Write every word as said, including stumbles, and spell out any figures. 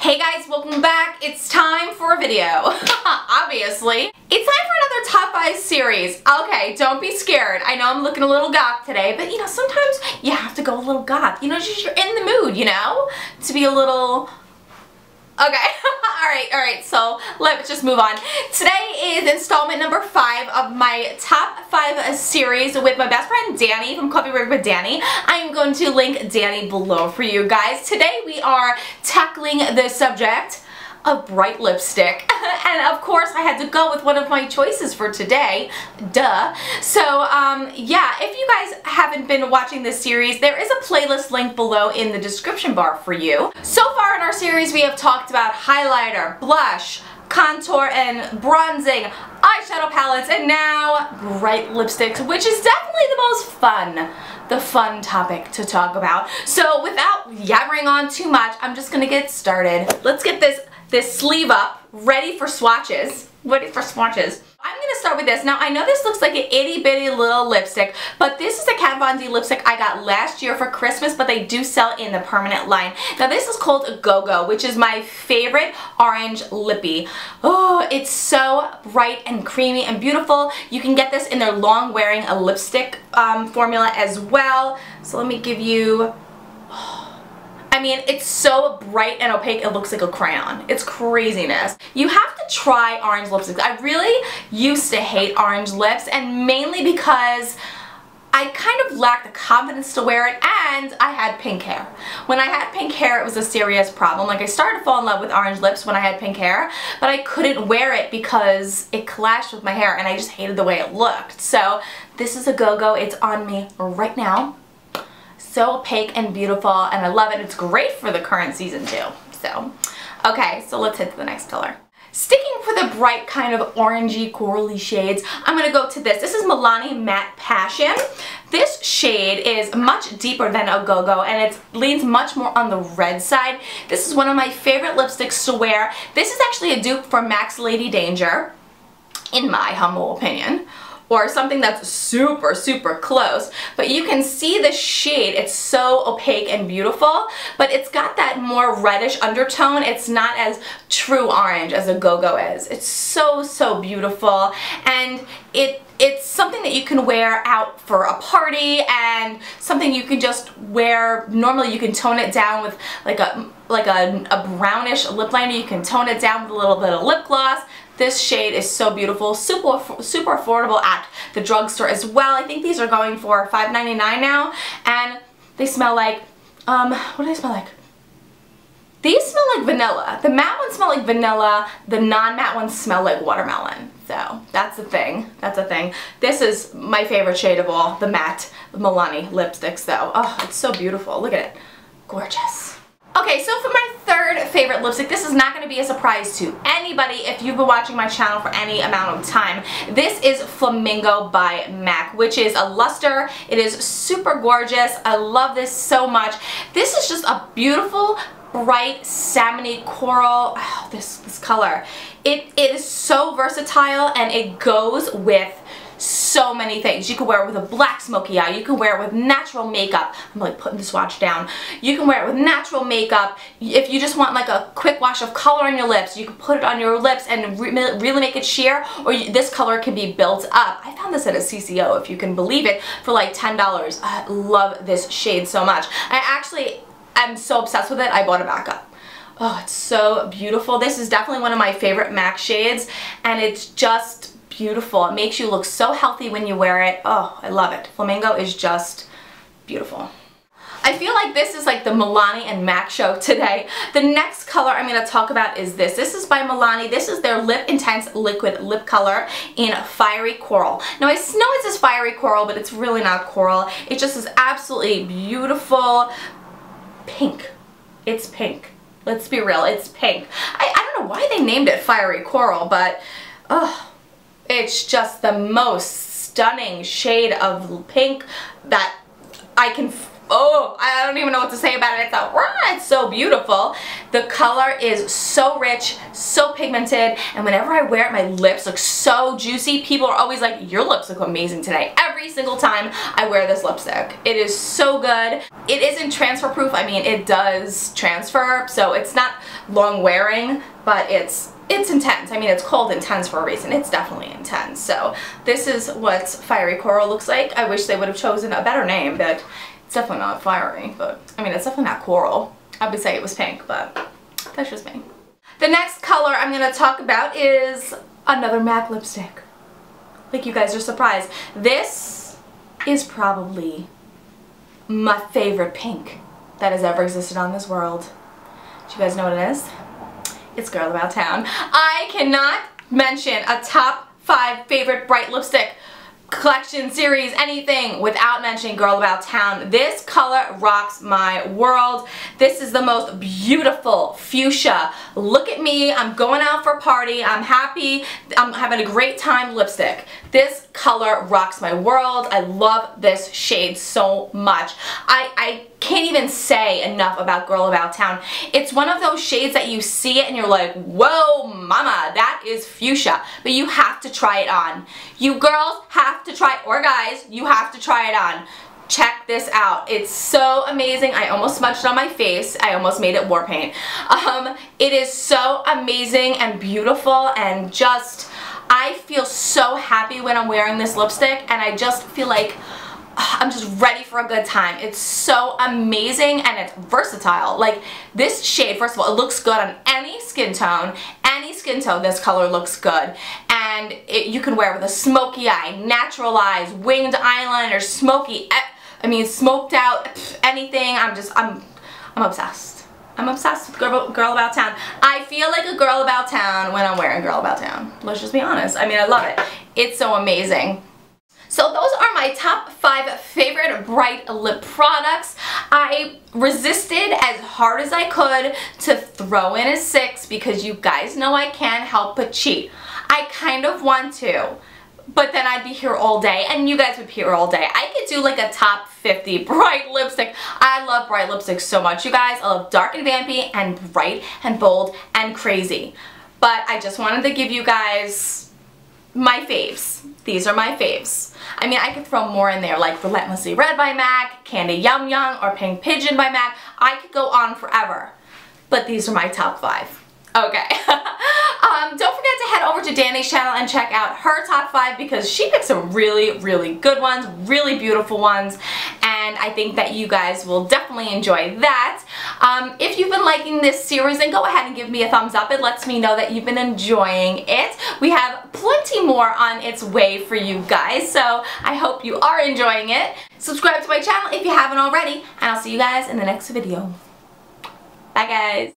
Hey guys, welcome back. It's time for a video. Obviously. It's time for another top five series. Okay, don't be scared. I know I'm looking a little goth today, but you know, sometimes you have to go a little goth. You know, just you're in the mood, you know? To be a little... Okay, alright, alright, so let's just move on. Today is installment number five of my top five series with my best friend Danny from Coffee Break with Danny. I am going to link Danny below for you guys. Today we are tackling the subject of bright lipstick. And of course I had to go with one of my choices for today. Duh. So um, yeah, if you guys haven't been watching this series, there is a playlist link below in the description bar for you. So far in our series we have talked about highlighter, blush, contour and bronzing, eyeshadow palettes, and now bright lipsticks, which is definitely the most fun, the fun topic to talk about. So without yammering on too much, I'm just gonna get started. Let's get this this sleeve up, ready for swatches. Ready for swatches. I'm gonna start with this. Now I know this looks like an itty bitty little lipstick, but this is a Kat Von D lipstick I got last year for Christmas, but they do sell in the permanent line. Now this is called A-go-go, which is my favorite orange lippy. Oh, it's so bright and creamy and beautiful. You can get this in their long wearing a lipstick um, formula as well. So let me give you, oh, I mean, it's so bright and opaque, it looks like a crayon. It's craziness. You have to try orange lipsticks. I really used to hate orange lips, and mainly because I kind of lacked the confidence to wear it, and I had pink hair. When I had pink hair, it was a serious problem. Like, I started to fall in love with orange lips when I had pink hair, but I couldn't wear it because it clashed with my hair, and I just hated the way it looked. So, this is A-go-go. It's on me right now. So opaque and beautiful, and I love it. It's great for the current season too. So, okay, so let's hit to the next color. Sticking for the bright kind of orangey corally shades, I'm gonna go to this. This is Milani Matte Passion. This shade is much deeper than A-go-go, and it leans much more on the red side. This is one of my favorite lipsticks to wear. This is actually a dupe for MAC's Lady Danger, in my humble opinion, or something that's super, super close. But you can see the shade, it's so opaque and beautiful, but it's got that more reddish undertone. It's not as true orange as A-go-go is. It's so, so beautiful, and it it's something that you can wear out for a party, and something you can just wear. Normally you can tone it down with like a, like a, a brownish lip liner. You can tone it down with a little bit of lip gloss. This shade is so beautiful, super super affordable at the drugstore as well. I think these are going for five ninety-nine now, and they smell like, um, what do they smell like? These smell like vanilla. The matte ones smell like vanilla, the non-matte ones smell like watermelon. So, that's a thing, that's a thing. This is my favorite shade of all, the matte Milani lipsticks though. Oh, it's so beautiful, look at it, gorgeous. Okay, so for my third favorite lipstick, this is not going to be a surprise to anybody if you've been watching my channel for any amount of time. This is Flamingo by MAC, which is a luster. It is super gorgeous. I love this so much. This is just a beautiful, bright salmony coral. Oh, this this color. It, it is so versatile, and it goes with so many things. You can wear it with a black smoky eye. You can wear it with natural makeup. I'm like putting the swatch down. You can wear it with natural makeup. If you just want like a quick wash of color on your lips, you can put it on your lips and re really make it sheer, or you, this color can be built up. I found this at a C C O, if you can believe it, for like ten dollars. I love this shade so much. I actually am so obsessed with it, I bought it back up. Oh, it's so beautiful. This is definitely one of my favorite MAC shades, and it's just beautiful. It makes you look so healthy when you wear it. Oh, I love it. Flamingo is just beautiful. I feel like this is like the Milani and MAC show today. The next color I'm going to talk about is this. This is by Milani. This is their Lip Intense Liquid Lip Color in Fiery Coral. Now I know it says Fiery Coral, but it's really not coral. It just is absolutely beautiful pink. It's pink. Let's be real. It's pink. I, I don't know why they named it Fiery Coral, but oh, it's just the most stunning shade of pink that I can, oh, I don't even know what to say about it. It's, a, it's so beautiful. The color is so rich, so pigmented, and whenever I wear it, my lips look so juicy. People are always like, your lips look amazing today. Every single time I wear this lipstick. It is so good. It isn't transfer proof. I mean, it does transfer, so it's not long wearing, but it's it's intense. I mean, it's called intense for a reason. It's definitely intense. So this is what Fiery Coral looks like. I wish they would have chosen a better name, but it's definitely not fiery. But I mean, it's definitely not coral. I would say it was pink, but that's just me. The next color I'm going to talk about is another MAC lipstick. Like, you guys are surprised. This is probably my favorite pink that has ever existed on this world. Do you guys know what it is? It's Girl About Town. I cannot mention a top five favorite bright lipstick collection, series, anything without mentioning Girl About Town. This color rocks my world. This is the most beautiful fuchsia. Look at me. I'm going out for a party. I'm happy. I'm having a great time lipstick. This color rocks my world. I love this shade so much. I, I can't even say enough about Girl About Town. It's one of those shades that you see it and you're like, whoa, mama, that is fuchsia. But you have to try it on. You girls have to try, or guys, you have to try it on. Check this out. It's so amazing. I almost smudged it on my face. I almost made it war paint. Um, it is so amazing and beautiful, and just, I feel so happy when I'm wearing this lipstick, and I just feel like I'm just ready for a good time. It's so amazing, and it's versatile. Like, this shade, first of all, it looks good on any skin tone. Any skin tone, this color looks good. And it, you can wear it with a smoky eye, natural eyes, winged eyeliner, smoky, I mean, smoked out, anything. I'm just, I'm, I'm obsessed. I'm obsessed with Girl, Girl About Town. I feel like a girl about town when I'm wearing Girl About Town. Let's just be honest. I mean, I love it. It's so amazing. So those are my top five favorite bright lip products. I resisted as hard as I could to throw in a six because you guys know I can't help but cheat. I kind of want to, but then I'd be here all day and you guys would be here all day. I could do like a top fifty bright lipstick. I love bright lipsticks so much, you guys. I love dark and vampy and bright and bold and crazy. But I just wanted to give you guys my faves. These are my faves. I mean, I could throw more in there, like Relentlessly Red by MAC, Candy Yum Yum, or Pink Pigeon by MAC. I could go on forever, but these are my top five. Okay. um, don't forget to head over to Danny's channel and check out her top five because she picked some really, really good ones, really beautiful ones, and I think that you guys will definitely enjoy that. Um, if you've been liking this series, then go ahead and give me a thumbs up. It lets me know that you've been enjoying it. We have plenty more on its way for you guys, so I hope you are enjoying it. Subscribe to my channel if you haven't already, and I'll see you guys in the next video. Bye, guys.